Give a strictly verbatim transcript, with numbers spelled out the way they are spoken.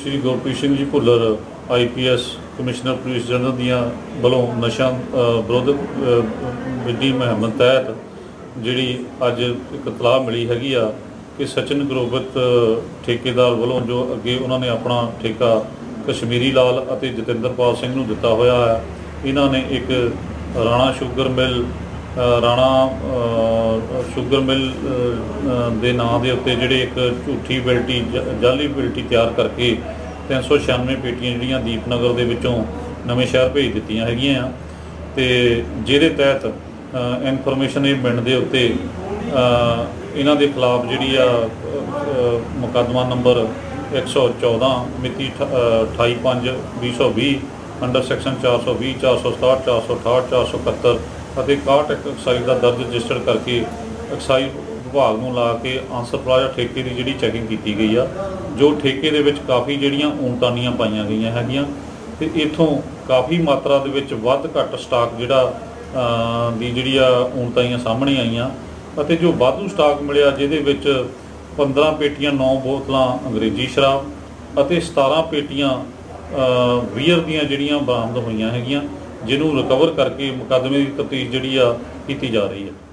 Shri Gurpreet Singh ji Bhullar I P S commissioner police general दियाँ वालों नशा विरोध विधि मुहिम तहत जी अज एक इतलाह मिली हैगी आ कि सचिन ग्रोवर ठेकेदार वालों जो अगे उन्होंने अपना ठेका कश्मीरी लाल और जतिंदर पाल सिंह नूं दिता होया है। इन्हां ने एक Rana sugar mill Rana sugar mill दे नाम के उत्ते जिहड़े एक झूठी बिल्टी जाली बिल्टी तैयार करके तीन सौ छियानवे पेटियां जिहड़ियां दीपनगर के विचों नवें शहर भेज दित्तियां हैगियां ते जिहदे तहत इनफॉर्मेशन ये मिलण दे उत्ते इन्हां दे खिलाफ जिहड़ी आ मुकदमा नंबर एक सौ चौदह मिति अठाई पाँच भी सौ भी अंडर सैक्शन चार सौ भी चार सौ सताहठ चार सौ अठाहठ चार सौ इकहत्तर इकहठ एक्साइज का दर्ज रजिस्टर करके एक्साइज विभाग में ला के आंसर प्लाजा ठेके की जी चैकिंग की गई आ, जो ठेके दे विच काफ़ी जड़ियाँ ऊनतानियाँ पाई गई हैगियां ते इथों काफ़ी मात्रा दे विच वध घट स्टाक जिहड़ा दी जिहड़ी आ ऊनतानियाँ सामने आईयां अते जो वाधू स्टाक मिलिया जिहदे विच पंद्रह पेटियां नौ बोतलों अंग्रेजी शराब और सतारह पेटियां बीयर दियां जिहड़ियां बरामद हुई हैं जिन्हों रिकवर करके मुकदमे की तफ्तीश जिहड़ी आ कीती जा रही है।